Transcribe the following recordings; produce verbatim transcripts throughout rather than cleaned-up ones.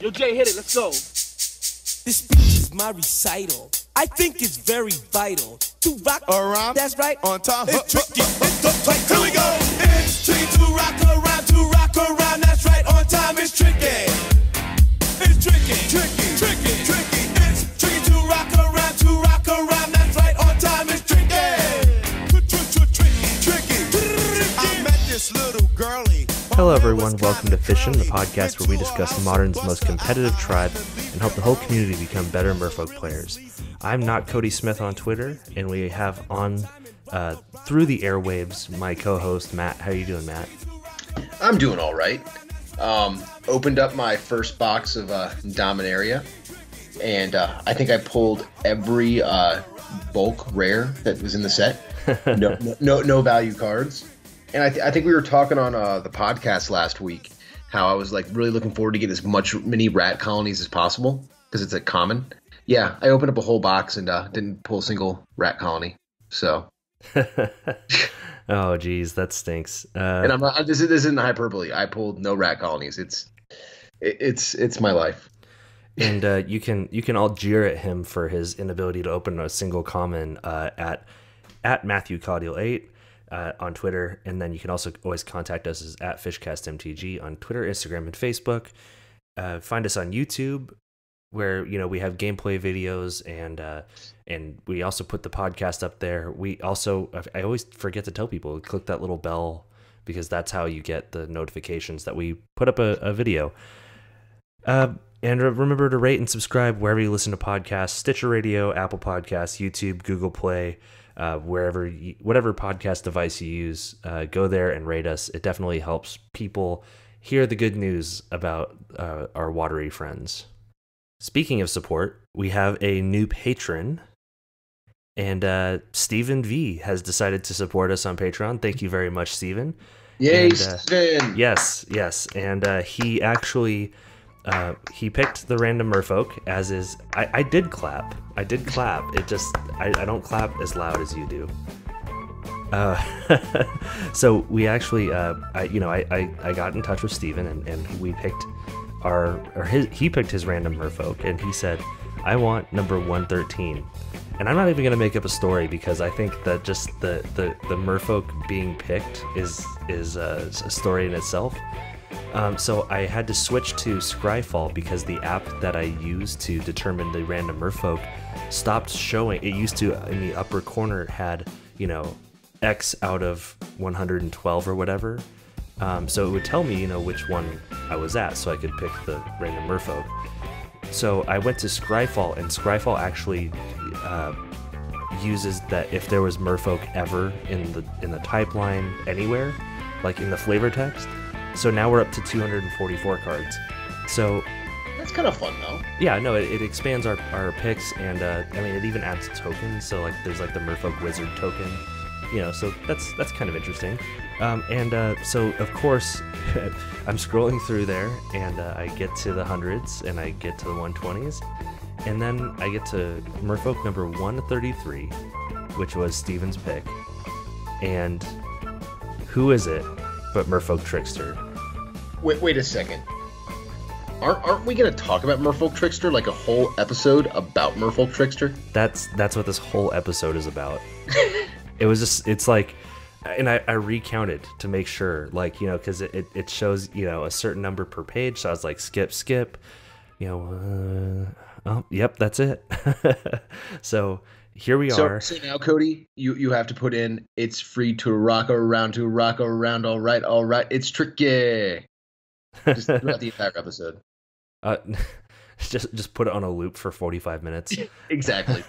Yo, Jay, hit it. Let's go. This speech is my recital. I think it's very vital to rock a rhyme. That's right. On time. It's tricky. It's the play. Here we go. It's tricky to rock a rhyme. To rock a rhyme. That's right. On time. It's tricky. It's tricky. Tricky. Tricky. Tricky. It's tricky to rock a rhyme. To rock a rhyme. That's right. On time. It's tricky. Tricky. Tricky. I met this little girlie. Hello everyone, welcome to Fishin', the podcast where we discuss Modern's most competitive tribe and help the whole community become better Merfolk players. I'm not Kody Smith on Twitter, and we have on, uh, through the airwaves, my co-host Matt. How are you doing, Matt? I'm doing all right. Um, opened up my first box of uh, Dominaria, and uh, I think I pulled every uh, bulk rare that was in the set. No, no, no value cards. And I, th I think we were talking on uh, the podcast last week how I was like really looking forward to get as much mini rat colonies as possible because it's a common. Yeah, I opened up a whole box and uh, didn't pull a single rat colony. So, oh geez, that stinks. Uh, and I'm not, this, this isn't hyperbole. I pulled no rat colonies. It's it, it's it's my life. And uh, you can you can all jeer at him for his inability to open a single common uh, at at Matthew Caudill eight. Uh, on Twitter, and then you can also always contact us as at FishCastMTG on Twitter, Instagram, and Facebook. Uh, find us on YouTube, where you know we have gameplay videos, and uh, and we also put the podcast up there. We also, I always forget to tell people, click that little bell because that's how you get the notifications that we put up a, a video. Uh, and remember to rate and subscribe wherever you listen to podcasts: Stitcher Radio, Apple Podcasts, YouTube, Google Play. Uh, wherever, you, whatever podcast device you use, uh, go there and rate us. It definitely helps people hear the good news about uh, our watery friends. Speaking of support, we have a new patron, and uh, Stephen V has decided to support us on Patreon. Thank you very much, Stephen. Yay, and, uh, Stephen! Yes, yes, and uh, he actually uh, he picked the random Merfolk, as is. I, I did clap. I did clap. It just, I, I don't clap as loud as you do. Uh, so we actually, uh, I, you know, I, I, I got in touch with Steven and, and we picked our, or his, he picked his random Merfolk and he said, I want number one thirteen. And I'm not even going to make up a story because I think that just the, the, the Merfolk being picked is, is a, a story in itself. Um, so I had to switch to Scryfall because the app that I use to determine the random Merfolk stopped showing. It used to, in the upper corner, had, you know, X out of one hundred twelve or whatever. Um, so it would tell me, you know, which one I was at so I could pick the random Merfolk. So I went to Scryfall, and Scryfall actually uh, uses that if there was Merfolk ever in the, in the type line anywhere, like in the flavor text. So now we're up to two hundred forty-four cards. So that's kind of fun, though. Yeah, no, it, it expands our, our picks, and uh, I mean, it even adds tokens. So like, there's like the Merfolk Wizard token, you know. So that's that's kind of interesting. Um, and uh, so of course, I'm scrolling through there, and uh, I get to the hundreds, and I get to the one twenties, and then I get to Merfolk number one thirty-three, which was Steven's pick, and who is it? But Merfolk Trickster. Wait, wait a second. Aren't aren't we gonna talk about Merfolk Trickster, like a whole episode about Merfolk Trickster? That's that's what this whole episode is about. It was just it's like, and I, I recounted to make sure, like you know, because it, it it shows you know a certain number per page. So I was like, skip, skip, you know, uh, oh yep, that's it. So. Here we so, are. So now, Kody, you, you have to put in, it's free to rock around, to rock around, all right, all right, it's tricky. Just throughout the entire episode. Uh, just just put it on a loop for forty-five minutes. Exactly.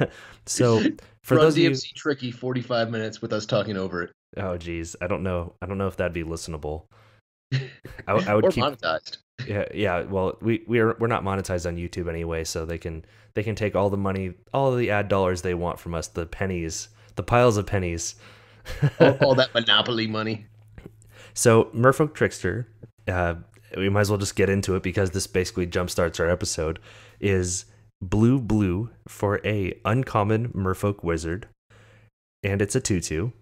So for Run those D M C of you... tricky, forty-five minutes with us talking over it. Oh, geez. I don't know. I don't know if that'd be listenable. I, I would or keep... monetized. Yeah, yeah. Well, we we're we're not monetized on YouTube anyway, so they can they can take all the money, all of the ad dollars they want from us, the pennies, the piles of pennies, all, all that monopoly money. So Merfolk Trickster, uh, we might as well just get into it because this basically jumpstarts our episode. Is blue blue for a uncommon Merfolk Wizard, and it's a two two,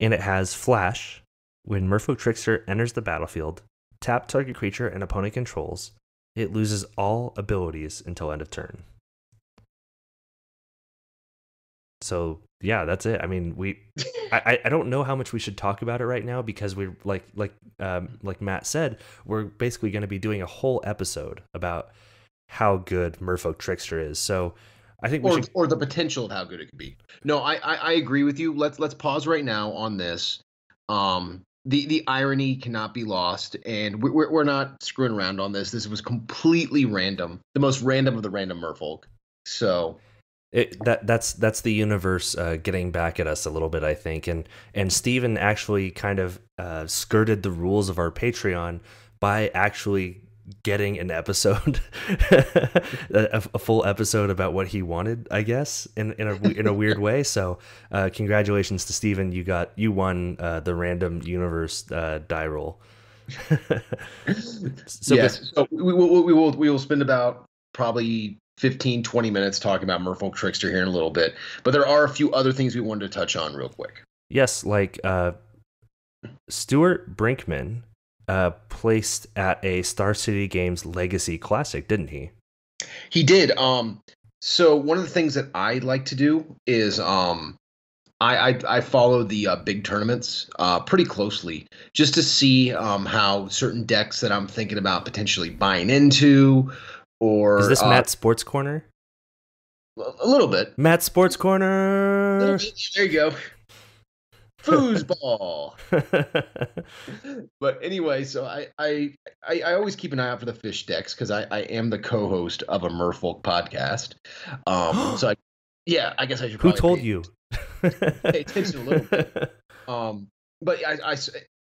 and it has flash. When Merfolk Trickster enters the battlefield, tap target creature an opponent controls, It loses all abilities until end of turn. So yeah, that's it. I mean, we, I, I don't know how much we should talk about it right now because we're like, like, um, like Matt said, we're basically going to be doing a whole episode about how good Merfolk Trickster is. So I think we or, should... or the potential of how good it could be. No, I, I, I agree with you. Let's, let's pause right now on this. Um, the, the irony cannot be lost, and we're, we're not screwing around on this. This was completely random, the most random of the random Merfolk. So It, that that's that's the universe uh, getting back at us a little bit, I think, and and Stephen actually kind of uh, skirted the rules of our Patreon by actually getting an episode, a, a full episode about what he wanted, I guess, in in a in a weird way. So, uh, congratulations to Stephen, you got you won uh, the random universe uh, die roll. So yes, so we will we will we will spend about probably fifteen, twenty minutes talking about Merfolk Trickster here in a little bit, but there are a few other things we wanted to touch on real quick. Yes, like uh, Stuart Brinkman uh, placed at a Star City Games Legacy Classic, didn't he? He did. Um, so one of the things that I like to do is um, I, I, I follow the uh, big tournaments uh, pretty closely just to see um, how certain decks that I'm thinking about potentially buying into. Or, is this uh, Matt's Sports Corner? A little bit. Matt's Sports Corner. A little bit. There you go. Foosball. But anyway, so I, I I I always keep an eye out for the fish decks because I I am the co-host of a Merfolk podcast. Um, so I, yeah, I guess I should. Probably Who told pay, you? Pay attention a little bit. Um, but I I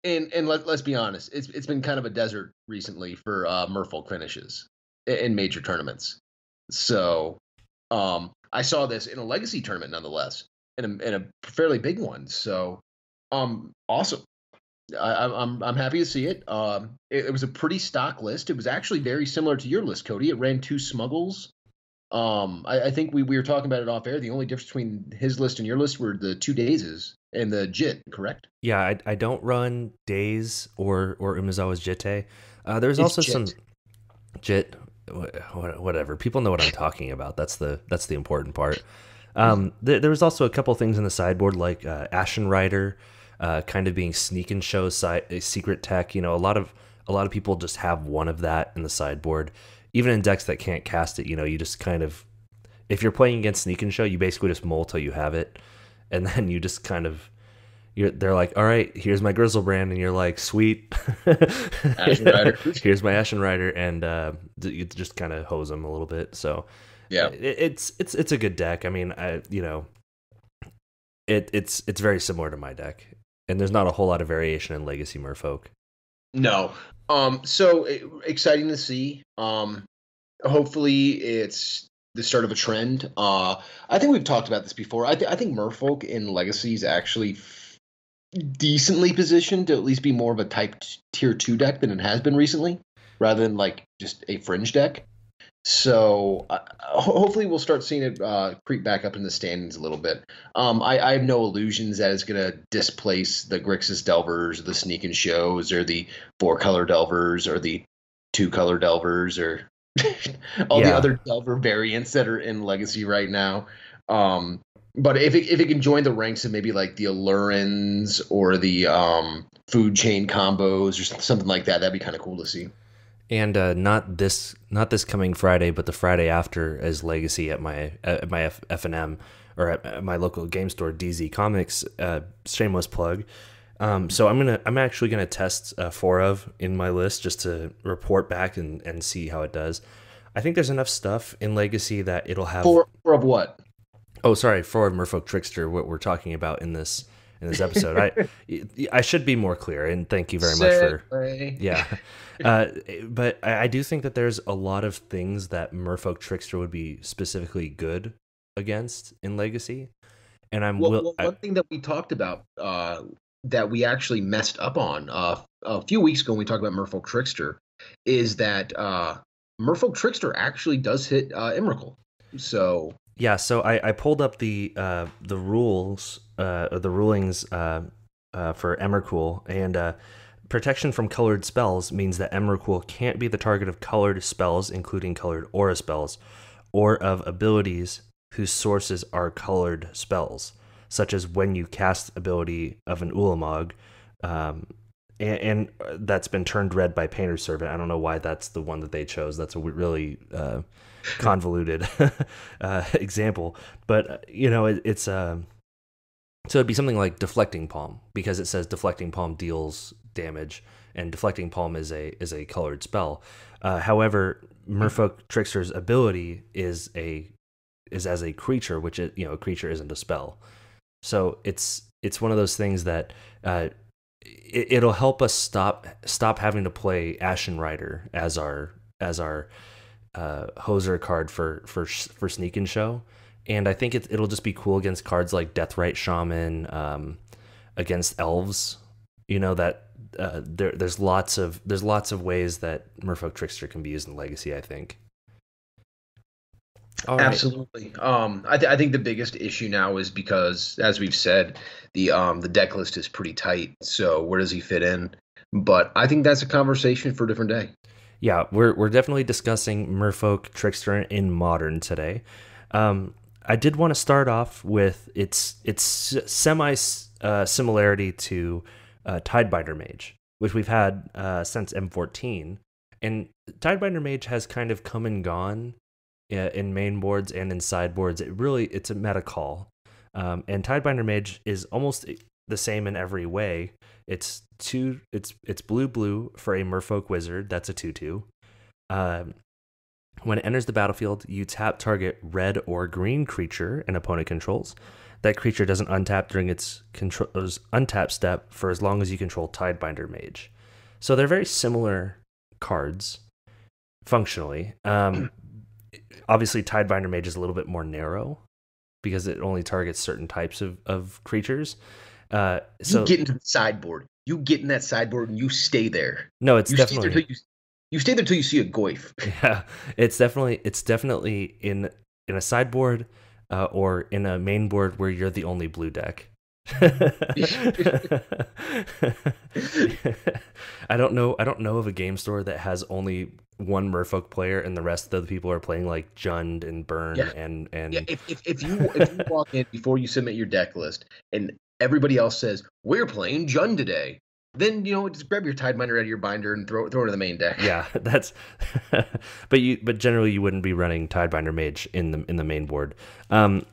and and let, let's be honest, it's it's been kind of a desert recently for uh, Merfolk finishes in major tournaments. So um, I saw this in a legacy tournament, nonetheless, and a, in a fairly big one. So um, awesome. I, I'm, I'm happy to see it. Um, it. It was a pretty stock list. It was actually very similar to your list, Kody. It ran two smuggles. Um, I, I think we, we were talking about it off air. The only difference between his list and your list were the two dazes and the jit, correct? Yeah, I, I don't run daze or, or Umazawa's jite. Uh, there's also jit. some jit. Whatever, people know what I'm talking about. That's the that's the important part. Um, th there was also a couple things in the sideboard, like uh, Ashen Rider, uh, kind of being sneak and show side secret tech. You know, a lot of a lot of people just have one of that in the sideboard, even in decks that can't cast it. You know, you just kind of, if you're playing against sneak and show, you basically just mull till you have it, and then you just kind of. You're, they're like, all right, here's my Grizzlebrand, and you're like, sweet. Ashen Rider. Here's my Ashen Rider, and uh, you just kind of hose them a little bit. So yeah, it, it's it's it's a good deck. I mean, I you know, it it's it's very similar to my deck, and there's not a whole lot of variation in Legacy Merfolk. No, um, so it, exciting to see. Um, hopefully, it's the start of a trend. Uh, I think we've talked about this before. I th I think Merfolk in Legacy is actually decently positioned to at least be more of a type tier two deck than it has been recently, rather than like just a fringe deck. So uh, hopefully we'll start seeing it uh, creep back up in the standings a little bit. Um, I, I have no illusions that it's going to displace the Grixis Delvers, or the Sneak and Shows, or the four color Delvers, or the two color Delvers, or all yeah. the other Delver variants that are in Legacy right now. Um, But if it, if it can join the ranks of maybe like the Allurans or the um, food chain combos or something like that, that'd be kind of cool to see. And uh, not this not this coming Friday, but the Friday after as Legacy at my at my F and M or at, at my local game store, D Z Comics. Uh, shameless plug. Um, so I'm gonna I'm actually gonna test uh, four of in my list just to report back and and see how it does. I think there's enough stuff in Legacy that it'll have four, four of what. Oh, sorry, for Merfolk Trickster, what we're talking about in this in this episode. I I should be more clear, and thank you very much for way. yeah. Uh, but I, I do think that there's a lot of things that Merfolk Trickster would be specifically good against in Legacy, and I'm well, will, well, one I, thing that we talked about uh, that we actually messed up on uh, a few weeks ago when we talked about Merfolk Trickster is that uh, Merfolk Trickster actually does hit uh, Emrakul, so. Yeah, so I, I pulled up the uh, the rules, uh, the rulings uh, uh, for Emrakul, and uh, Protection from colored spells means that Emrakul can't be the target of colored spells, including colored aura spells, or of abilities whose sources are colored spells, such as when you cast ability of an Ulamog, um, and, and that's been turned red by Painter's Servant. I don't know why that's the one that they chose. That's a really uh, convoluted uh, example. But, you know, it, it's... Uh, so it'd be something like Deflecting Palm, because it says Deflecting Palm deals damage, and Deflecting Palm is a is a colored spell. Uh, however, Merfolk Trickster's ability is a is as a creature, which is, you know, a creature isn't a spell. So it's it's one of those things that uh, it, it'll help us stop stop having to play Ashen Rider as our as our uh, hoser card for for for sneak and show. And I think it, it'll just be cool against cards like Deathrite Shaman, um, against elves. You know that uh, there, there's lots of there's lots of ways that Merfolk Trickster can be used in Legacy. I think. All right. Absolutely. Um, I, th I think the biggest issue now is because, as we've said, the um, the deck list is pretty tight. So where does he fit in? But I think that's a conversation for a different day. Yeah, we're we're definitely discussing Merfolk Trickster in Modern today. Um, I did want to start off with its its semi uh, similarity to uh, Tidebinder Mage, which we've had uh, since M fourteen, and Tidebinder Mage has kind of come and gone in, in main boards and in sideboards. It really it's a meta call, um, and Tidebinder Mage is almost the same in every way. It's two it's it's blue blue for a Merfolk Wizard. That's a two two. Um, When it enters the battlefield, you tap target red or green creature an opponent controls. That creature doesn't untap during its control's untap step for as long as you control Tidebinder Mage. So they're very similar cards functionally. Um, obviously, Tidebinder Mage is a little bit more narrow because it only targets certain types of, of creatures. Uh, so you get into the sideboard. You get in that sideboard and you stay there. No, it's you definitely... Stay there You stay there till you see a goif. Yeah, it's definitely it's definitely in in a sideboard uh, or in a main board where you're the only blue deck. I don't know. I don't know of a game store that has only one Merfolk player and the rest of the people are playing like Jund and Burn yeah. and and. Yeah, if, if if you if you walk in before you submit your deck list and everybody else says we're playing Jund today. Then, you know, just grab your Tidebinder out of your binder and throw, throw it in the main deck. Yeah, that's... but you, but generally you wouldn't be running Tidebinder Mage in the, in the main board. Um,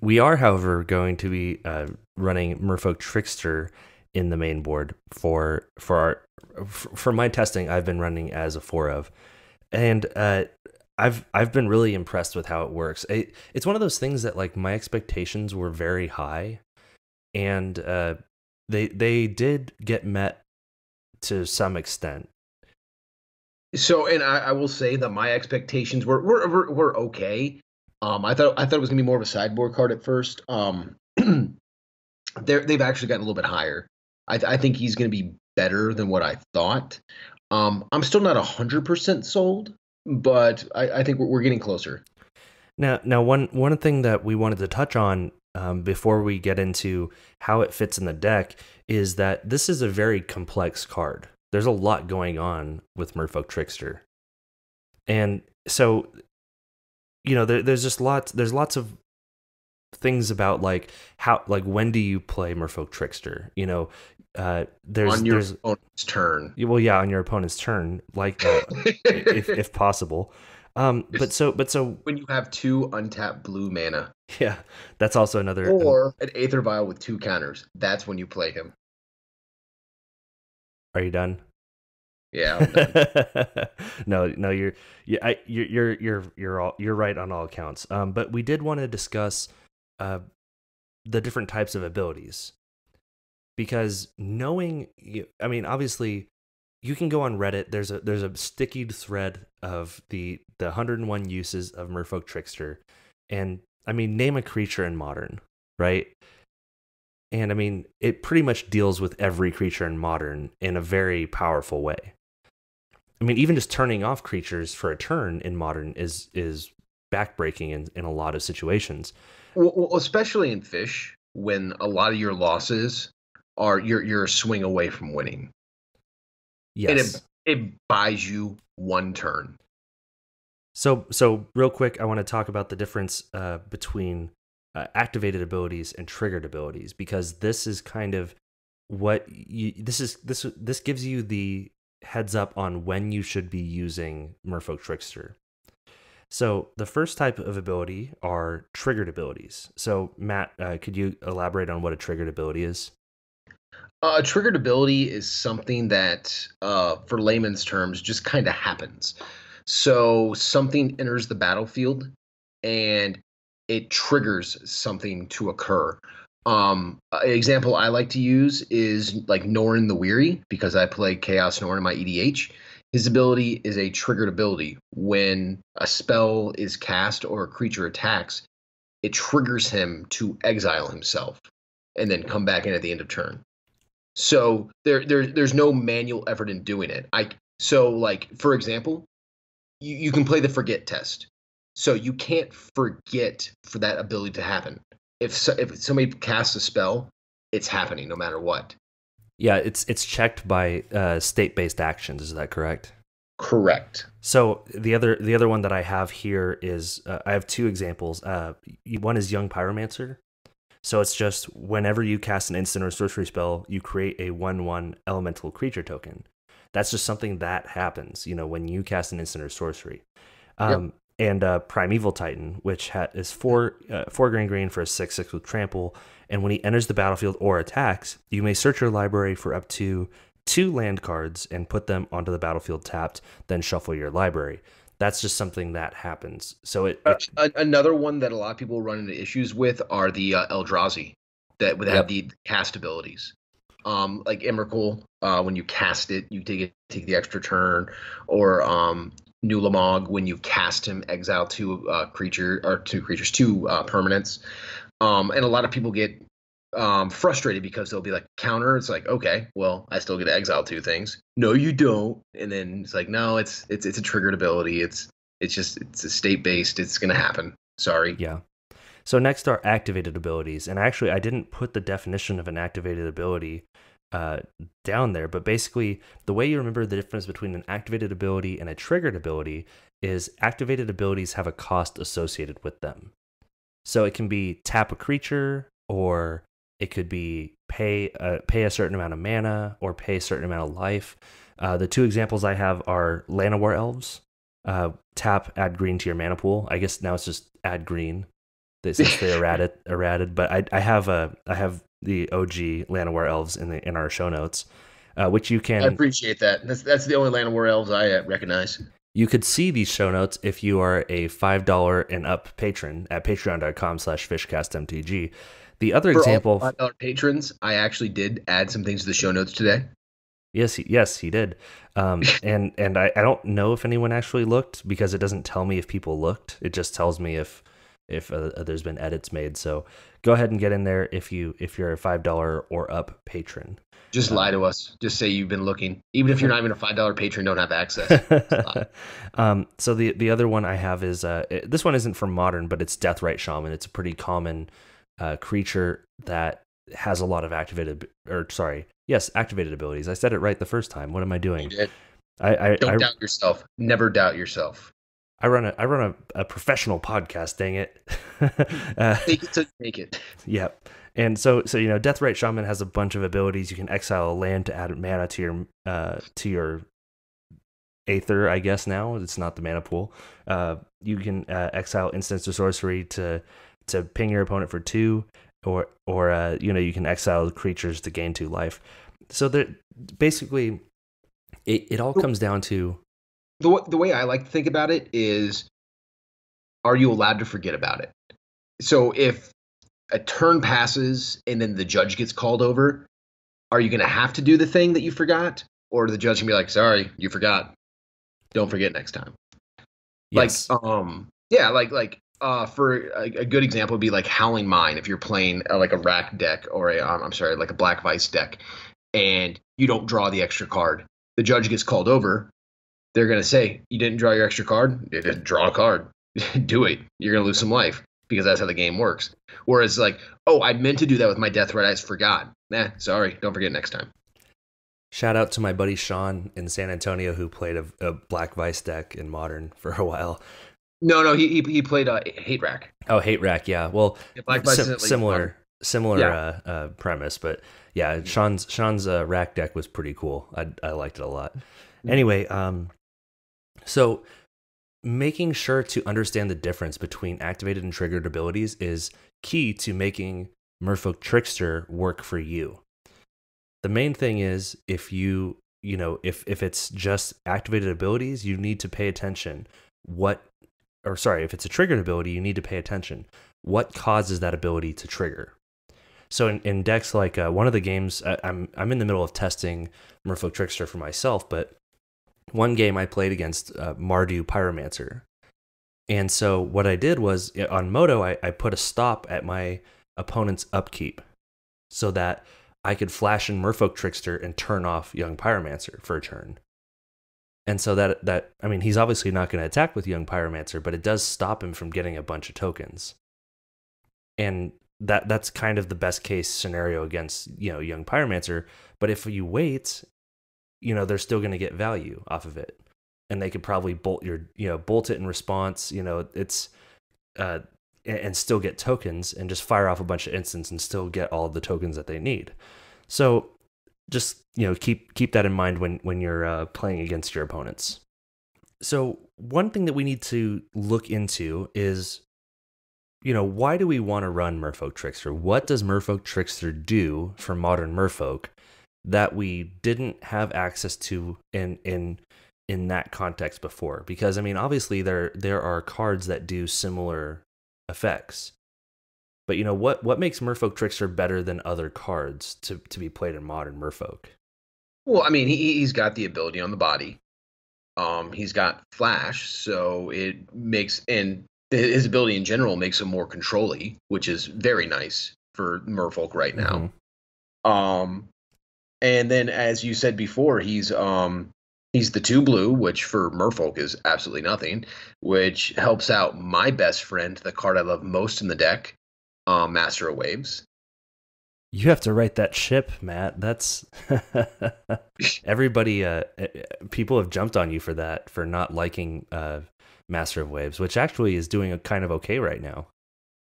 we are, however, going to be uh, running Merfolk Trickster in the main board. For for, our, for for my testing, I've been running as a four of. And uh, I've, I've been really impressed with how it works. It, it's one of those things that, like, my expectations were very high. And... Uh, They they did get met to some extent. So, and I, I will say that my expectations were were were, were okay. Um, I thought I thought it was gonna be more of a sideboard card at first. Um, they they've actually gotten a little bit higher. I, I think he's gonna be better than what I thought. Um, I'm still not a hundred percent sold, but I, I think we're, we're getting closer. Now now one one thing that we wanted to touch on. Um, before we get into how it fits in the deck, is that this is a very complex card. There's a lot going on with Merfolk Trickster, and so you know there, there's just lots. There's lots of things about like how, like when do you play Merfolk Trickster? You know, uh, there's on your there's, opponent's turn. Well, yeah, on your opponent's turn, like uh, if, if possible. Um, but so, but so when you have two untapped blue mana, yeah, that's also another, or an Aether Vial with two counters. That's when you play him. Are you done? Yeah. I'm done. no, no, you're, yeah, I, you're, you're, you're, you're all, you're right on all accounts. Um, but we did want to discuss, uh, the different types of abilities, because knowing, I mean, obviously. You can go on Reddit. There's a there's a sticky thread of the the one hundred and one uses of Merfolk Trickster, and I mean, name a creature in Modern, right? And I mean, it pretty much deals with every creature in Modern in a very powerful way. I mean, even just turning off creatures for a turn in Modern is is backbreaking in in a lot of situations. Well, especially in Fish, when a lot of your losses are you're you're a swing away from winning. Yes. It, it buys you one turn. So, so real quick, I want to talk about the difference uh, between uh, activated abilities and triggered abilities, because this is kind of what you, this is, this, this gives you the heads up on when you should be using Merfolk Trickster. So the first type of ability are triggered abilities. So Matt, uh, could you elaborate on what a triggered ability is? Uh, a triggered ability is something that, uh, for layman's terms, just kind of happens. So something enters the battlefield and it triggers something to occur. Um, an example I like to use is like Norrin the Weary, because I play Chaos Norrin in my E D H. His ability is a triggered ability. When a spell is cast or a creature attacks, it triggers him to exile himself and then come back in at the end of turn. So there, there there's no manual effort in doing it. I so like for example, you, you can play the forget test. So you can't forget for that ability to happen. If so, if somebody casts a spell, it's happening no matter what. Yeah, it's it's checked by uh, state-based actions. Is that correct? Correct. So the other the other one that I have here is uh, I have two examples. Uh, one is Young Pyromancer. So it's just whenever you cast an instant or sorcery spell, you create a one one elemental creature token. That's just something that happens, you know, when you cast an instant or sorcery. Um, yep. And uh, Primeval Titan, which ha is four, uh, four green green for a six six with trample. And when he enters the battlefield or attacks, you may search your library for up to two land cards and put them onto the battlefield tapped, then shuffle your library. That's just something that happens. So it, it uh, another one that a lot of people run into issues with are the uh, Eldrazi that would have yep. the cast abilities, um, like Emrakul. Uh, when you cast it, you take it take the extra turn, or um, Nulamog when you cast him, exile two uh, creature or two creatures, two uh, permanents. Um, and a lot of people get um, frustrated because they'll be like counter. It's like, okay, well, I still get to exile two things. No, you don't. And then it's like, no, it's it's it's a triggered ability. It's it's just it's a state based. It's gonna happen. Sorry. Yeah. So next are activated abilities, and actually, I didn't put the definition of an activated ability uh, down there, but basically, the way you remember the difference between an activated ability and a triggered ability is activated abilities have a cost associated with them. So it can be tap a creature, or it could be pay uh, pay a certain amount of mana, or pay a certain amount of life. Uh, the two examples I have are Llanowar Elves. Uh, tap, add green to your mana pool. I guess now it's just add green. They since they errated, errated. But I I have a I have the O G Llanowar Elves in the in our show notes, uh, which you can. I appreciate that. That's that's the only Llanowar Elves I uh, recognize. You could see these show notes if you are a five dollar and up patron at patreon dot com slash fishcast M T G. The other For example, all five dollar patrons, I actually did add some things to the show notes today. Yes, he, yes, he did. Um, and and I, I don't know if anyone actually looked, because it doesn't tell me if people looked. It just tells me if if uh, there's been edits made. So go ahead and get in there if you if you're a five dollar or up patron. Just um, lie to us. Just say you've been looking. Even if you're not even a five dollar patron, don't have access. um, so the the other one I have is uh, it, this one isn't from Modern, but it's Deathrite Shaman. It's a pretty common Uh, creature that has a lot of activated, or sorry, yes, activated abilities. I said it right the first time. What am I doing? You did. I, I don't I, doubt yourself. Never doubt yourself. I run a I run a, a professional podcast. Dang it! uh, take it to make it. Yeah, and so so you know, Deathrite Shaman has a bunch of abilities. You can exile a land to add mana to your uh, to your Aether. I guess now it's not the mana pool. Uh, you can uh, exile instants or sorcery to. to ping your opponent for two, or or uh, you know, you can exile creatures to gain two life. So there, basically, it it all comes down to the the way I like to think about it is: are you allowed to forget about it? So if a turn passes and then the judge gets called over, are you going to have to do the thing that you forgot, or the judge can be like, "Sorry, you forgot. Don't forget next time." Yes. Like um yeah, like like. Uh, for a, a good example would be like Howling Mine. If you're playing uh, like a rack deck or a, um, I'm sorry, like a Black Vice deck, and you don't draw the extra card, the judge gets called over. They're going to say, you didn't draw your extra card? You didn't draw a card. Do it. You're going to lose some life, because that's how the game works. Whereas like, oh, I meant to do that with my Deathrite. I just forgot. Nah, sorry. Don't forget next time. Shout out to my buddy Sean in San Antonio who played a, a Black Vice deck in Modern for a while. No, no, he he played uh, Hate Rack. Oh, Hate Rack, yeah. Well, yeah, Black Vice sim similar fun. similar yeah. uh, uh, premise, but yeah, Sean's Sean's uh, Rack deck was pretty cool. I I liked it a lot. Anyway, um, so making sure to understand the difference between activated and triggered abilities is key to making Merfolk Trickster work for you. The main thing is if you, you know, if, if it's just activated abilities, you need to pay attention. What, or sorry, if it's a triggered ability, you need to pay attention. What causes that ability to trigger? So in, in decks like uh, one of the games, I, I'm, I'm in the middle of testing Merfolk Trickster for myself, but one game I played against uh, Mardu Pyromancer. And so what I did was on Moto, I, I put a stop at my opponent's upkeep so that I could flash in Merfolk Trickster and turn off Young Pyromancer for a turn. And so that, that I mean, he's obviously not going to attack with Young Pyromancer, but it does stop him from getting a bunch of tokens. And that that's kind of the best case scenario against, you know, Young Pyromancer. But if you wait, you know, they're still going to get value off of it. And they could probably bolt your, you know, bolt it in response, you know, it's, uh, and still get tokens and just fire off a bunch of instants and still get all the tokens that they need. So just, you know, keep, keep that in mind when, when you're uh, playing against your opponents. So one thing that we need to look into is, you know, why do we want to run Merfolk Trickster? What does Merfolk Trickster do for Modern Merfolk that we didn't have access to in, in, in that context before? Because I mean, obviously there, there are cards that do similar effects, but you know what what makes Merfolk Trickster better than other cards to, to be played in Modern Merfolk? Well, I mean, he, he's got the ability on the body, um he's got flash, so it makes, and his ability in general makes him more control-y, which is very nice for Merfolk right now. Mm-hmm. Um and then, as you said before, he's um he's the two blue, which for Merfolk is absolutely nothing, which helps out my best friend, the card I love most in the deck, um, Master of Waves. You have to write that ship, Matt. That's everybody. Uh, people have jumped on you for that, for not liking uh, Master of Waves, which actually is doing a kind of okay right now.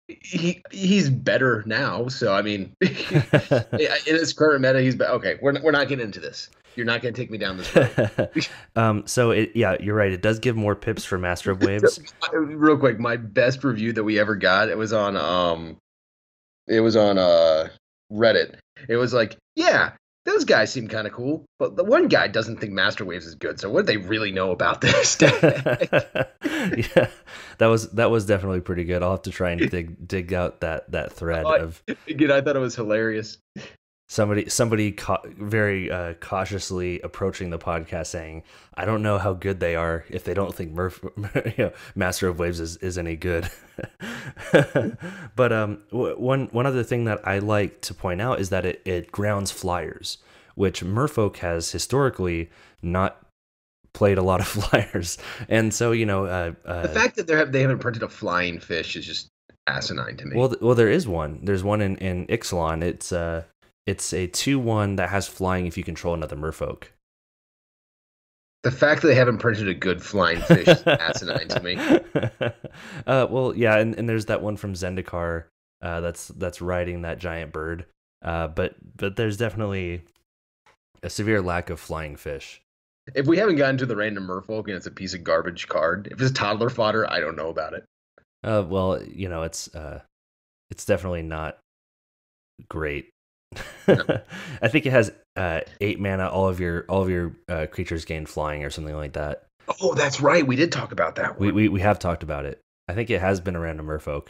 He he's better now, so I mean, in his current meta, he's better. Okay, we're we're not getting into this. You're not going to take me down this road. um, so, it, yeah, you're right. It does give more pips for Master of Waves. Real quick, my best review that we ever got, it was on um, it was on uh, Reddit. It was like, yeah, those guys seem kind of cool, but the one guy doesn't think Master Waves is good. So what do they really know about this? Yeah, that was that was definitely pretty good. I'll have to try and dig dig out that that thread. I, of again, I thought it was hilarious. Somebody, somebody ca very uh, cautiously approaching the podcast, saying, "I don't know how good they are if they don't think Murph, you know, Master of Waves is, is any good." But um, w one one other thing that I like to point out is that it it grounds flyers, which Merfolk has historically not played a lot of flyers, and so you know uh, uh, the fact that they have they haven't printed a flying fish is just asinine to me. Well, th well, there is one. There's one in in Ixalan. It's uh. It's a two one that has flying if you control another Merfolk. The fact that they haven't printed a good flying fish is asinine to me. Uh, well, yeah, and, and there's that one from Zendikar uh, that's that's riding that giant bird. Uh, but but there's definitely a severe lack of flying fish. If we haven't gotten to the random Merfolk and it's a piece of garbage card, if it's toddler fodder, I don't know about it. Uh, well, you know, it's uh, it's definitely not great. I think it has uh, eight mana. All of your all of your uh, creatures gain flying or something like that. Oh, that's right. We did talk about that one. We we we have talked about it. I think it has been around a Merfolk.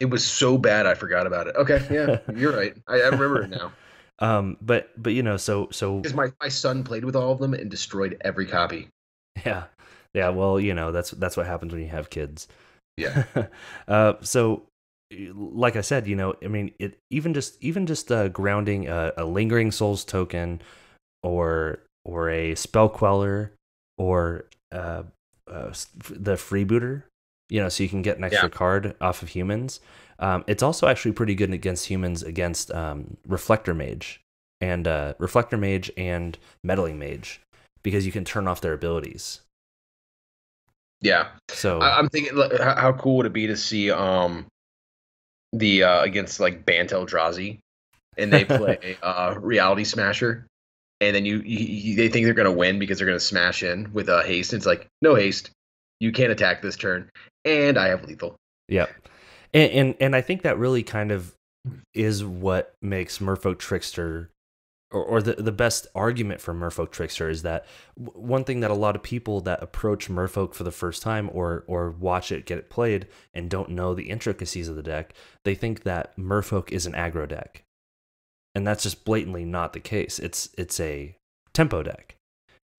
It was so bad I forgot about it. Okay, yeah, you're right. I, I remember it now. Um, but but you know, so so because my my son played with all of them and destroyed every copy. Yeah, yeah. Well, you know, that's that's what happens when you have kids. Yeah. uh, so. Like I said, you know, I mean, it even just even just uh, grounding a, a Lingering Souls token, or or a Spell Queller, or uh, uh, the Freebooter, you know, so you can get an extra yeah. card off of humans. Um, it's also actually pretty good against humans against um, Reflector Mage, and uh, Reflector Mage and Meddling Mage, because you can turn off their abilities. Yeah. So I I'm thinking, like, how cool would it be to see um the uh, against like Bantel Drazi, and they play uh, Reality Smasher, and then you, you, you they think they're gonna win because they're gonna smash in with a uh, haste. And it's like, no haste, you can't attack this turn, and I have lethal. Yeah, and and, and I think that really kind of is what makes Merfolk Trickster, or, or the, the best argument for Merfolk Trickster is that one thing that a lot of people that approach Merfolk for the first time or or watch it get it played and don't know the intricacies of the deck, they think that Merfolk is an aggro deck. And that's just blatantly not the case. It's it's a tempo deck.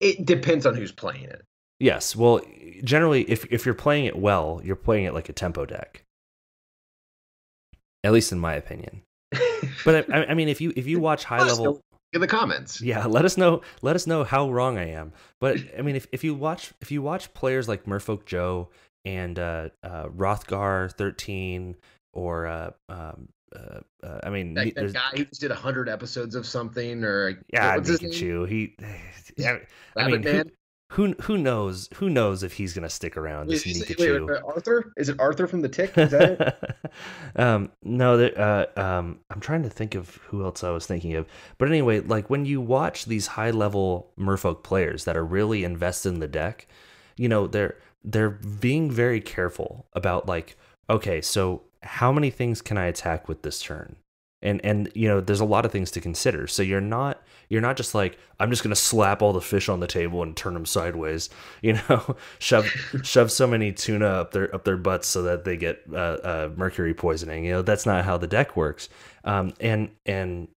It depends on who's playing it. Yes. Well, generally, if, if you're playing it well, you're playing it like a tempo deck. At least in my opinion. But I, I mean, if you if you watch high level, in the comments, yeah, let us know. Let us know how wrong I am. But I mean, if if you watch if you watch players like Merfolk Joe and uh, uh, Rothgar thirteen, or uh, um, uh, uh, I mean, like that guy who just did a hundred episodes of something, or yeah, what's his name? He, yeah, I Rabbit mean, Man. Who, who who knows? Who knows if he's gonna stick around? Wait, this wait, wait, wait, Arthur? Is it Arthur from the Tick? Is that it? um, no, uh, um, I'm trying to think of who else I was thinking of. But anyway, like when you watch these high-level Merfolk players that are really invested in the deck, you know, they're they're being very careful about like, okay, so how many things can I attack with this turn? And and you know, there's a lot of things to consider. So you're not you're not just like, I'm just gonna slap all the fish on the table and turn them sideways. You know, shove shove so many tuna up their up their butts so that they get uh, uh, mercury poisoning. You know, that's not how the deck works. Um, and and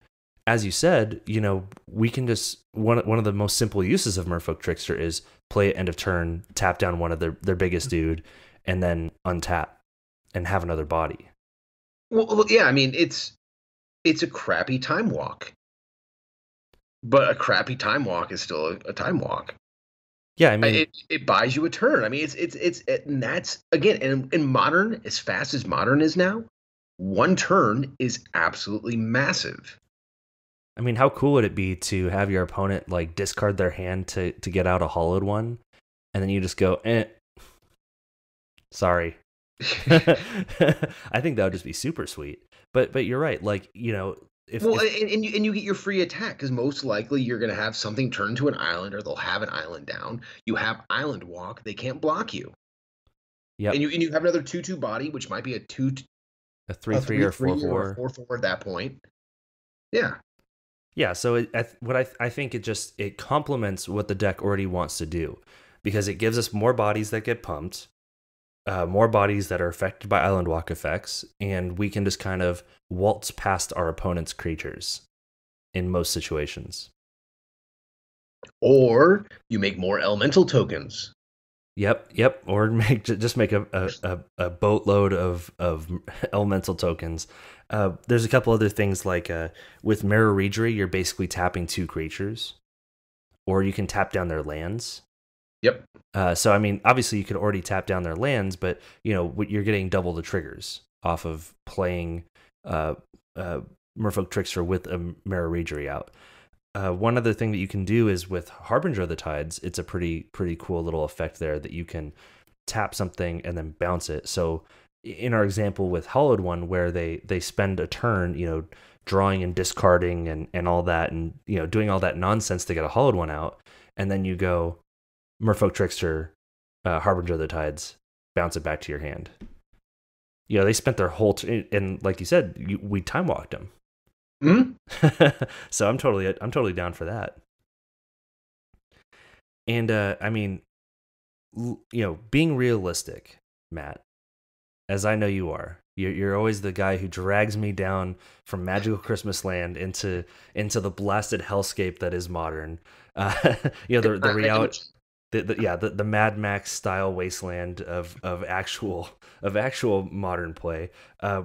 as you said, you know, we can just one one of the most simple uses of Merfolk Trickster is play at end of turn, tap down one of their their biggest dude, and then untap and have another body. Well, yeah, I mean it's. It's a crappy time walk, but a crappy time walk is still a, a time walk. Yeah, I mean, it, it buys you a turn. I mean, it's it's it's it, and that's again in in modern, as fast as modern is now, one turn is absolutely massive. I mean, how cool would it be to have your opponent like discard their hand to to get out a Hallowed One, and then you just go, eh, sorry. I think that would just be super sweet. But but you're right, like, you know, if well if, and, and you and you get your free attack, because most likely you're gonna have something turn to an island, or they'll have an island down. You have island walk, they can't block you. Yeah. And you and you have another two two body, which might be a two a three a three, three or four three four. Or four four at that point. Yeah. Yeah, so it, I, what I I think it just it complements what the deck already wants to do, because it gives us more bodies that get pumped. Uh, more bodies that are affected by island walk effects, and we can just kind of waltz past our opponent's creatures in most situations. Or you make more elemental tokens. Yep, yep. Or make just make a a, a boatload of of elemental tokens. Uh, there's a couple other things like uh, with Mirror Regery, you're basically tapping two creatures, or you can tap down their lands. Yep. Uh, so, I mean, obviously you could already tap down their lands, but, you know, you're getting double the triggers off of playing uh, uh, Merfolk Trickster with a Mirror Regery out. Uh, one other thing that you can do is with Harbinger of the Tides, it's a pretty, pretty cool little effect there that you can tap something and then bounce it. So in our example with Hallowed One, where they, they spend a turn, you know, drawing and discarding and, and all that and, you know, doing all that nonsense to get a Hallowed One out, and then you go... Merfolk Trickster, uh, Harbinger of the Tides, bounce it back to your hand. You know, they spent their whole... T and like you said, you, we time walked them. Mm-hmm. So I'm totally, I'm totally down for that. And, uh, I mean, you know, being realistic, Matt, as I know you are, you're, you're always the guy who drags me down from magical Christmas land into, into the blasted hellscape that is modern. Uh, you know, the, the reality... The, the, yeah, the, the Mad Max style wasteland of of actual of actual modern play. Uh,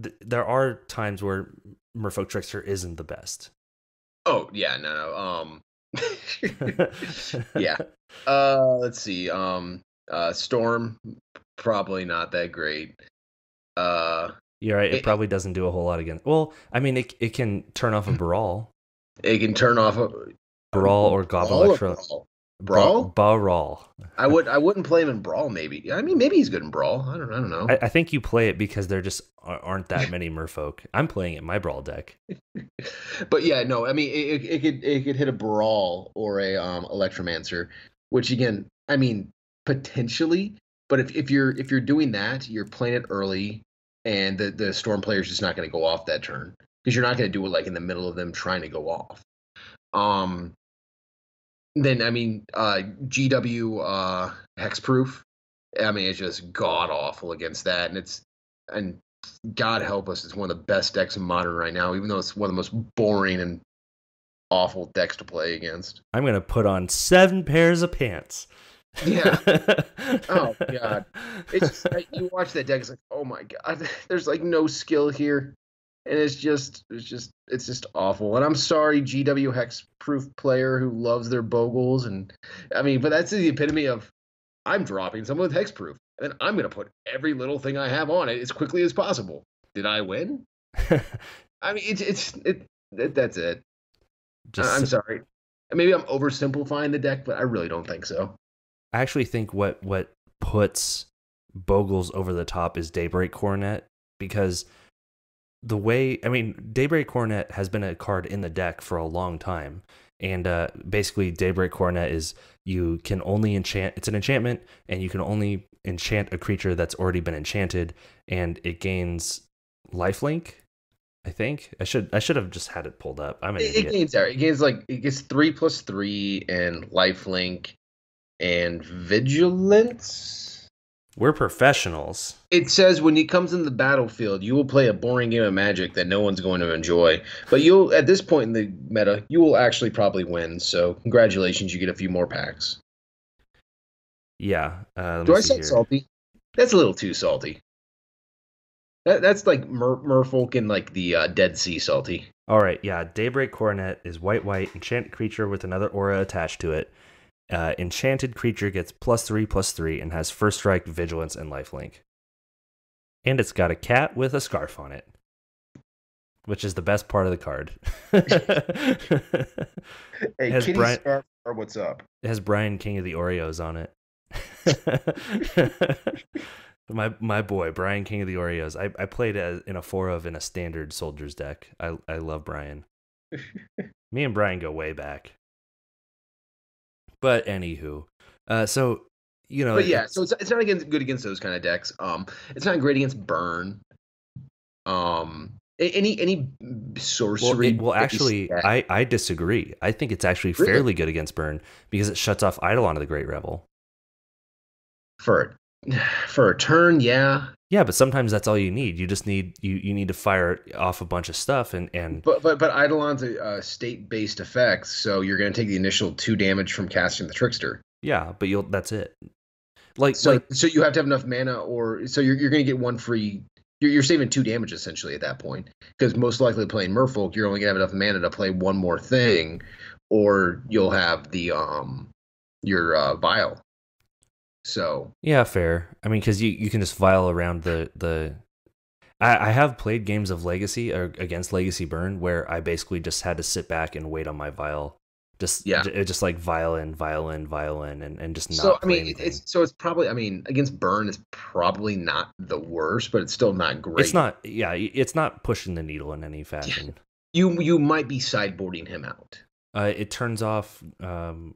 th there are times where Merfolk Trickster isn't the best. Oh yeah, no, no. Um, yeah. Uh, let's see. Um, uh, Storm, probably not that great. Uh, You're right. It, it probably doesn't do a whole lot against. Well, I mean, it it can turn off a Brawl. It can turn off a Brawl or Goblin Electro. Brawl? Brawl. I would. I wouldn't play him in Brawl. Maybe. I mean, maybe he's good in Brawl. I don't. I don't know. I, I think you play it because there just aren't that many Merfolk. I'm playing it in my Brawl deck. But yeah, no. I mean, it, it could it could hit a Brawl or a um Electromancer, which again, I mean, potentially. But if if you're if you're doing that, you're playing it early, and the the Storm player is just not going to go off that turn because you're not going to do it like in the middle of them trying to go off. Um. Then, I mean, uh, G W uh, Hexproof, I mean, it's just god-awful against that. And it's, and God help us, it's one of the best decks in Modern right now, even though it's one of the most boring and awful decks to play against. I'm going to put on seven pairs of pants. Yeah. Oh, God. It's just like, you watch that deck, it's like, oh, my God. There's, like, no skill here. And it's just, it's just, it's just awful. And I'm sorry, G W Hexproof player who loves their Bogles. And I mean, but that's the epitome of I'm dropping someone with Hexproof, and then I'm going to put every little thing I have on it as quickly as possible. Did I win? I mean, it's, it's, it, it that's it. Just, I'm sorry. Maybe I'm oversimplifying the deck, but I really don't think so. I actually think what, what puts Bogles over the top is Daybreak Coronet, because the way, I mean, Daybreak Coronet has been a card in the deck for a long time. And uh, basically, Daybreak Coronet is you can only enchant, it's an enchantment, and you can only enchant a creature that's already been enchanted, and it gains lifelink, I think. I should I should have just had it pulled up. I'm an idiot. It gains, it gains like, it gets three plus three and lifelink and vigilance. We're professionals. It says when he comes in the battlefield, you will play a boring game of Magic that no one's going to enjoy. But you'll, at this point in the meta, you will actually probably win. So congratulations, you get a few more packs. Yeah. Uh, Do I sound salty? That's a little too salty. That, that's like mer Merfolk in like the uh, Dead Sea salty. All right. Yeah. Daybreak Coronet is white, white, enchanted creature with another aura attached to it. Uh, enchanted creature gets plus three, plus three, and has first strike, vigilance, and lifelink. And it's got a cat with a scarf on it, which is the best part of the card. Hey, has kitty Brian, scarf or what's up? It has Brian King of the Oreos on it. my my boy, Brian King of the Oreos. I, I played as, in a four of in a standard Soldiers deck. I, I love Brian. Me and Brian go way back. But anywho, uh, so, you know. But yeah, it's, so it's, it's not against, good against those kind of decks. Um, it's not great against burn. Um, any any sorcery. Well, it, well actually, I, I disagree. I think it's actually really? fairly good against burn because it shuts off Eidolon of the Great Rebel. For for a turn, yeah. Yeah, but sometimes that's all you need. You just need you you need to fire off a bunch of stuff and and. But but but Eidolon's a uh, state-based effect, so you're going to take the initial two damage from casting the Trickster. Yeah, but you'll that's it. Like so, like, so you have to have enough mana, or so you're you're going to get one free. You're you're saving two damage essentially at that point, because most likely playing Merfolk, you're only going to have enough mana to play one more thing, or you'll have the um your uh, vial. So yeah, fair. I mean, because you, you can just vial around the the. I, I have played games of Legacy or against Legacy Burn where I basically just had to sit back and wait on my vial, just yeah, j just like violin, violin, violin, and and just not. So I mean, anything. it's so it's probably I mean against Burn is probably not the worst, but it's still not great. It's not yeah, it's not pushing the needle in any fashion. Yeah. You you might be sideboarding him out. Uh, it turns off. Um,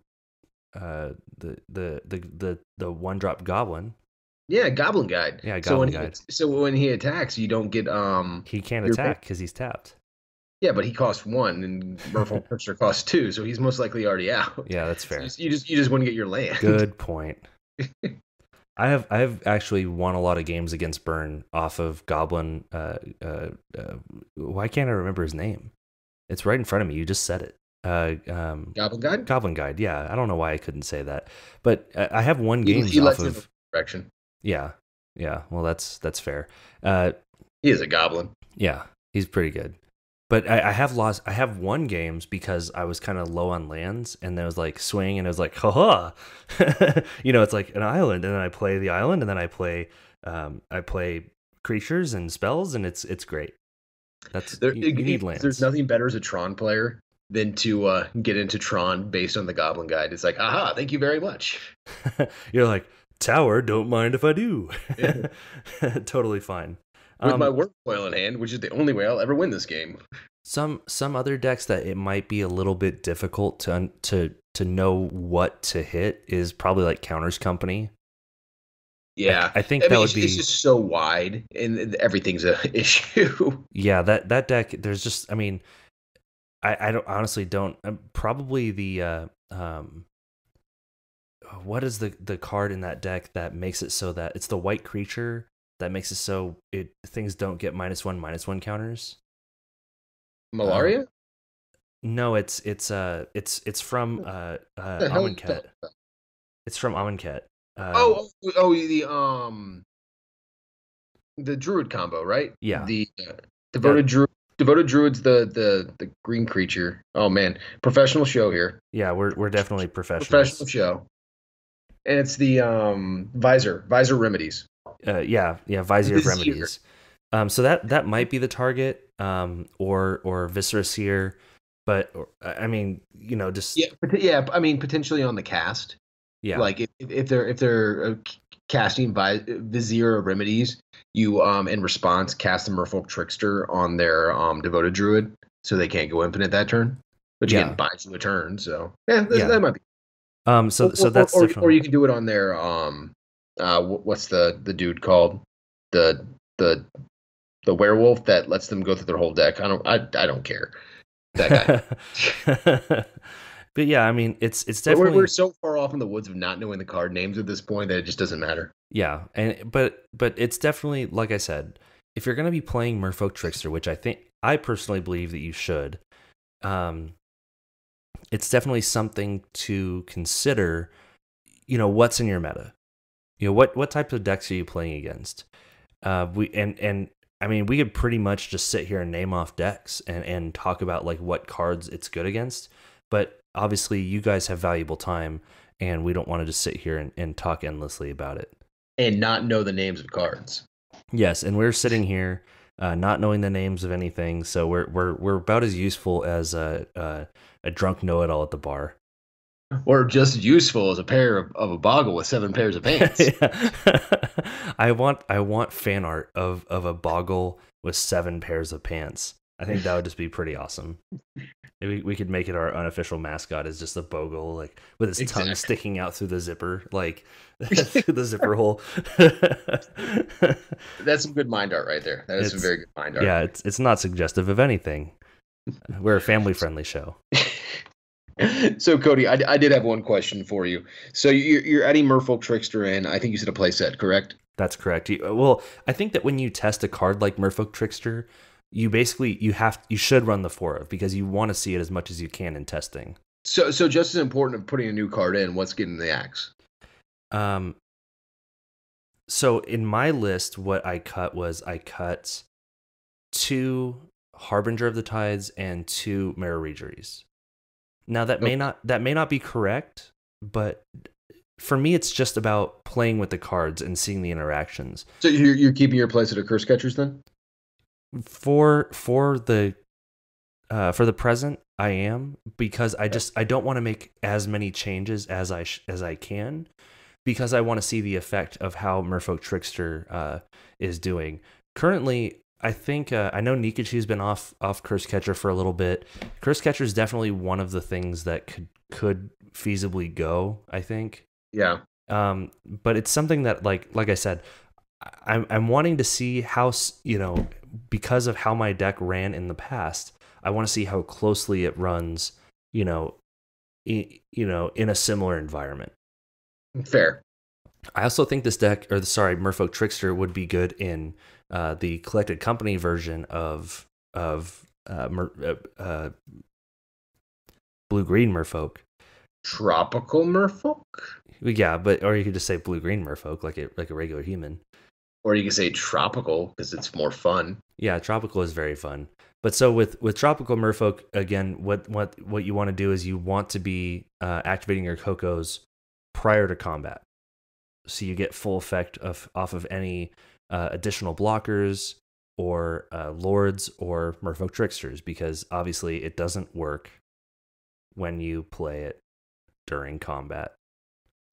Uh, the the the the the one drop goblin. Yeah, Goblin Guide. Yeah, Goblin Guide. So when he attacks, you don't get um. He can't attack because he's tapped. Yeah, but he costs one, and Merfolk Trickster costs two, so he's most likely already out. Yeah, that's fair. So you just you just wouldn't get your land. Good point. I have I have actually won a lot of games against Burn off of Goblin. Uh, uh, uh, why can't I remember his name? It's right in front of me. You just said it. Uh, um, Goblin Guide? Goblin Guide, yeah. I don't know why I couldn't say that. But uh, I have one game he, he off of... direction. Yeah, yeah. Well, that's that's fair. Uh, he is a goblin. Yeah, he's pretty good. But I, I have lost... I have won games because I was kind of low on lands, and there was like swing, and it was like, ha-ha! You know, it's like an island, and then I play the island, and then I play... Um, I play creatures and spells, and it's it's great. That's there, you, you need lands. There's nothing better as a Tron player than to uh, get into Tron based on the Goblin Guide. It's like, aha, thank you very much. You're like, tower, don't mind if I do. Yeah. Totally fine. With um, my Warp Coil in hand, which is the only way I'll ever win this game. Some some other decks that it might be a little bit difficult to to to know what to hit is probably like Counters Company. Yeah, I, I think I that mean, would it's, be. It's just so wide, and everything's an issue. Yeah, that that deck. There's just, I mean, I I don't honestly don't probably the uh, um. What is the the card in that deck that makes it so that it's the white creature that makes it so it things don't get minus one minus one counters? Malaria? Um, no, it's it's uh it's it's from uh, uh Amonkhet. It's from Amonkhet. Um, oh, oh, oh, the um, the Druid combo, right? Yeah. The uh, devoted yeah. Druid, devoted Druid's the the the green creature. Oh man, professional show here. Yeah, we're we're definitely professional. Professional show. And it's the um Visor, Visor Remedies. Uh, yeah, yeah, Visor of Remedies. Year. Um, so that that might be the target. Um, or or Viscera Seer, but or, I mean, you know, just yeah, yeah. I mean, potentially on the cast, yeah. Like if, if they're if they're casting Vi Vizier of Remedies, you um in response cast the Merfolk Trickster on their um Devoted Druid, so they can't go infinite that turn. But you yeah. can buy you a turn, so yeah, that, yeah. that might be. Um, so or, so that's or, or you can do it on their um uh what's the the dude called the the. The werewolf that lets them go through their whole deck. I don't. I. I don't care. That guy. But yeah, I mean, it's it's definitely we're, we're so far off in the woods of not knowing the card names at this point that it just doesn't matter. Yeah, and but but it's definitely, like I said, if you're going to be playing Merfolk Trickster, which I think I personally believe that you should, um, it's definitely something to consider. You know what's in your meta. You know what what types of decks are you playing against? Uh, we and and. I mean, we could pretty much just sit here and name off decks and, and talk about like what cards it's good against. But obviously you guys have valuable time and we don't want to just sit here and, and talk endlessly about it. And not know the names of cards. Yes, and we're sitting here uh, not knowing the names of anything. So we're we're we're about as useful as a a, a drunk know-it-all at the bar. Or just useful as a pair of, of a boggle with seven pairs of pants. I want I want fan art of, of a boggle with seven pairs of pants. I think that would just be pretty awesome. Maybe we could make it our unofficial mascot is just a bogle, like with his exactly. tongue sticking out through the zipper, like the zipper hole. That's some good mind art right there. That is it's, some very good mind art. Yeah, it's it's not suggestive of anything. We're a family-friendly show. So, Kody, I, I did have one question for you. So, you're, you're adding Merfolk Trickster in. I think you said a play set, correct? That's correct. You, well, I think that when you test a card like Merfolk Trickster, you basically you have you should run the four of because you want to see it as much as you can in testing. So, so just as important of putting a new card in, what's getting the axe? Um. So, in my list, what I cut was I cut two Harbinger of the Tides and two Mirror Regeries. Now that may not that may not be correct, but for me it's just about playing with the cards and seeing the interactions. So you're you're keeping your place at a Curse Catchers then? For for the uh, for the present, I am, because I just I don't want to make as many changes as I sh as I can, because I want to see the effect of how Merfolk Trickster uh, is doing currently. I think uh, I know Nikachu's been off off Curse Catcher for a little bit. Curse Catcher is definitely one of the things that could could feasibly go, I think. Yeah. Um, but it's something that, like like I said, I'm I'm wanting to see how, you know, because of how my deck ran in the past, I want to see how closely it runs, you know, in, you know, in a similar environment. Fair. I also think this deck, or the, sorry, Merfolk Trickster would be good in uh, the Collected Company version of of uh, uh, uh, Blue Green Merfolk. Tropical Merfolk. Yeah, but or you could just say Blue Green Merfolk, like a like a regular human. Or you could say Tropical because it's more fun. Yeah, Tropical is very fun. But so with with Tropical Merfolk, again, what what what you want to do is you want to be uh, activating your Cocos prior to combat. So you get full effect of off of any uh, additional blockers or uh, lords or Merfolk Tricksters, because obviously it doesn't work when you play it during combat.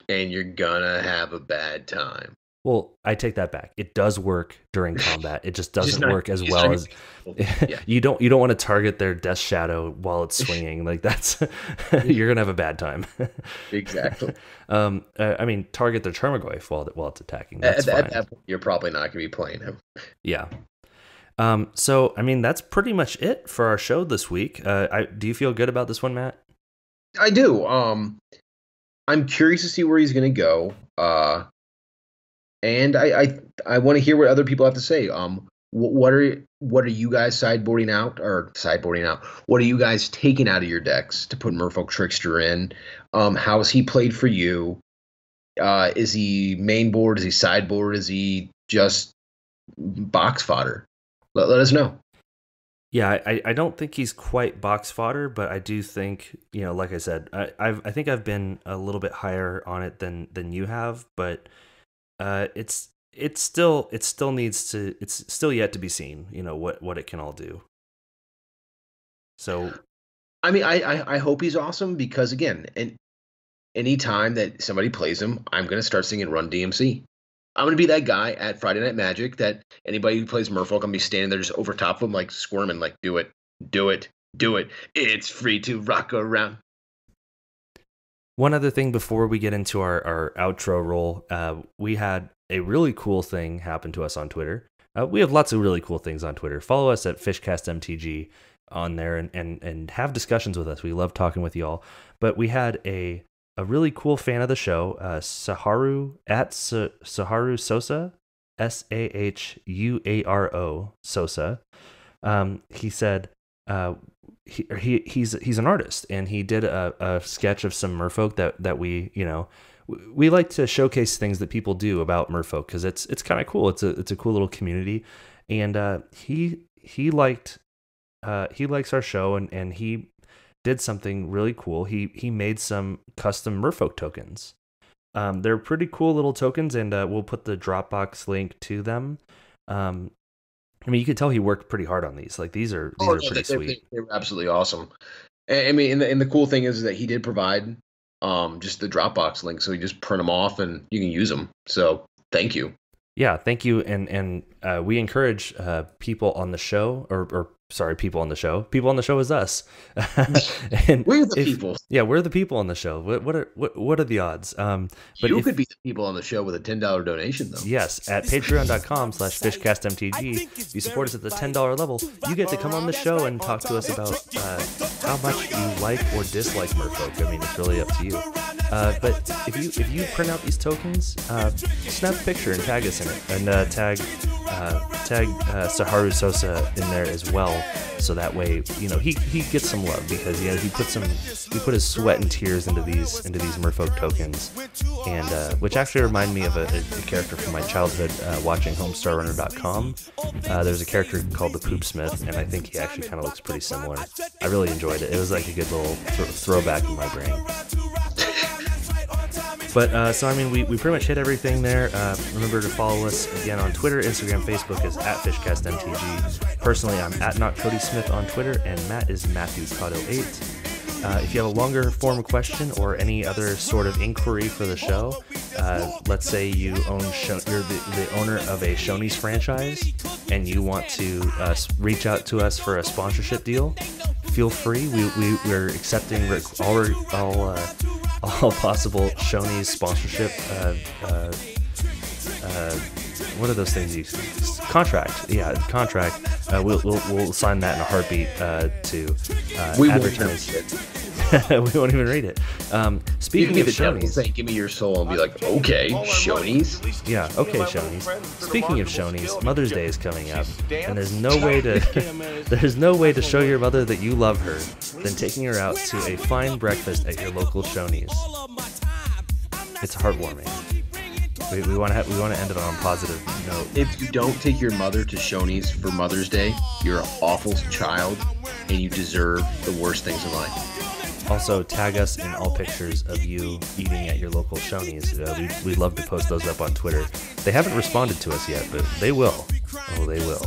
And you're gonna have a bad time. Well, I take that back. It does work during combat. It just doesn't just not, work as well as yeah. you don't. You don't want to target their Death Shadow while it's swinging. Like that's you're gonna have a bad time. Exactly. um, uh, I mean, target their Tarmogoyf while while it's attacking. That's at, fine. At that point, you're probably not gonna be playing him. Yeah. Um. So I mean, that's pretty much it for our show this week. Uh, I, do you feel good about this one, Matt? I do. Um, I'm curious to see where he's gonna go. Uh. And I I, I want to hear what other people have to say. Um, what, what are what are you guys sideboarding out or sideboarding out? What are you guys taking out of your decks to put Merfolk Trickster in? Um, how is he played for you? Uh, is he main board? Is he sideboard? Is he just box fodder? Let let us know. Yeah, I I don't think he's quite box fodder, but I do think, you know, like I said, I I've, I think I've been a little bit higher on it than than you have, but. Uh, it's it's still it still needs to it's still yet to be seen, you know, what what it can all do. So, I mean, I I, I hope he's awesome, because again, and any time that somebody plays him, I'm gonna start singing Run D M C. I'm gonna be that guy at Friday Night Magic that anybody who plays Merfolk, I'm gonna be standing there just over top of him, like squirming, like do it, do it, do it. It's free to rock around. One other thing before we get into our, our outro roll, uh, we had a really cool thing happen to us on Twitter. Uh, we have lots of really cool things on Twitter. Follow us at FishCastMTG on there and, and, and have discussions with us. We love talking with y'all. But we had a, a really cool fan of the show, uh, Sahuaro, at Sahuaro Sosa, S A H U A R O, Sosa. Um, he said... Uh, He, he he's he's an artist, and he did a, a sketch of some Merfolk that that we you know we like to showcase things that people do about Merfolk, because it's it's kind of cool. It's a it's a cool little community, and uh, he he liked uh, he likes our show, and and he did something really cool. He he made some custom Merfolk tokens. Um, they're pretty cool little tokens, and uh, we'll put the Dropbox link to them. Um, I mean, you could tell he worked pretty hard on these. Like these are these oh, are yeah, pretty they're, sweet. They're absolutely awesome. I mean, and the, and the cool thing is that he did provide um, just the Dropbox link, so you just print them off and you can use them. So thank you. Yeah, thank you, and and uh, we encourage uh, people on the show, or or sorry, people on the show. People on the show is us. and we're the if, people. Yeah, we're the people on the show. What what are what, what are the odds? Um, but you if, could be the people on the show with a ten dollar donation, though. Yes, at patreon dot com slash fishcastmtg. You support us at the ten dollar level. You get to come on the show and talk to us about uh, how much you like or dislike Merfolk. I mean, it's really up to you. Uh, but if you if you print out these tokens, uh, snap a picture and tag us in it, and uh, tag uh, tag uh, Sahuaro Sosa in there as well, so that way you know he he gets some love, because you know he put some he put his sweat and tears into these into these Merfolk tokens, and uh, which actually remind me of a, a character from my childhood uh, watching Homestar Runner dot com. Uh, there's a character called the Poop Smith, and I think he actually kind of looks pretty similar. I really enjoyed it. It was like a good little th throwback in my brain. But, uh, so, I mean, we, we pretty much hit everything there. Uh, remember to follow us, again, on Twitter. Instagram, Facebook is at FishCastMTG. Personally, I'm at not Kody Smith on Twitter, and Matt is Matthew Caudill eight. Uh, if you have a longer form question or any other sort of inquiry for the show, uh, let's say you own Shone you're the, the owner of a Shoney's franchise, and you want to uh, reach out to us for a sponsorship deal, feel free. We, we, we're accepting all... all uh, all possible Shoney's sponsorship, uh, uh, uh, what are those things you, contract, yeah, contract, uh, we'll, we'll, we'll sign that in a heartbeat, uh, to, uh, we advertise won't it. We won't even read it. Um, speaking of Shoney's, say, give me your soul, and be like, okay, Shoney's? Yeah, okay, Shoney's. Speaking of Shoney's, Mother's Day is coming up, and there's no way to, there's no way to show your mother that you love her than taking her out to a fine breakfast at your local Shoney's. It's heartwarming. We, we want to we want to end it on a positive note. If you don't take your mother to Shoney's for Mother's Day, you're an awful child, and you deserve the worst things in life. Also, tag us in all pictures of you eating at your local Shoney's. Uh, we, we love to post those up on Twitter. They haven't responded to us yet, but they will. Oh, they will.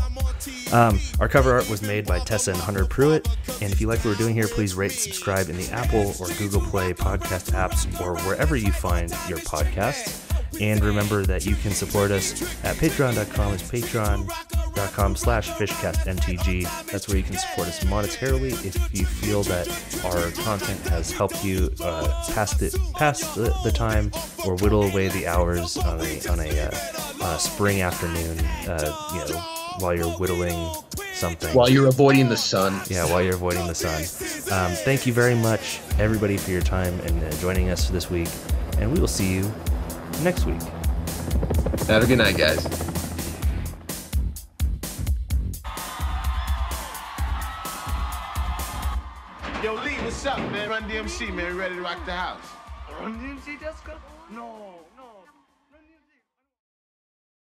Um, our cover art was made by Tessa and Hunter Pruitt. And if you like what we're doing here, please rate, subscribe in the Apple or Google Play podcast apps or wherever you find your podcasts. And remember that you can support us at patreon dot com. It's patreon dot com slash fishcastmtg. That's where you can support us monetarily if you feel that our content has helped you uh, pass, the, pass the, the time or whittle away the hours on a, on a uh, uh, spring afternoon, uh, you know, while you're whittling something. While you're avoiding the sun. Yeah, while you're avoiding the sun. Um, thank you very much, everybody, for your time and uh, joining us this week. And we will see you next week. Have a good night, guys. Yo, Lee, what's up, man? Run D M C, man. Ready to rock the house? Run D M C, Jessica? No.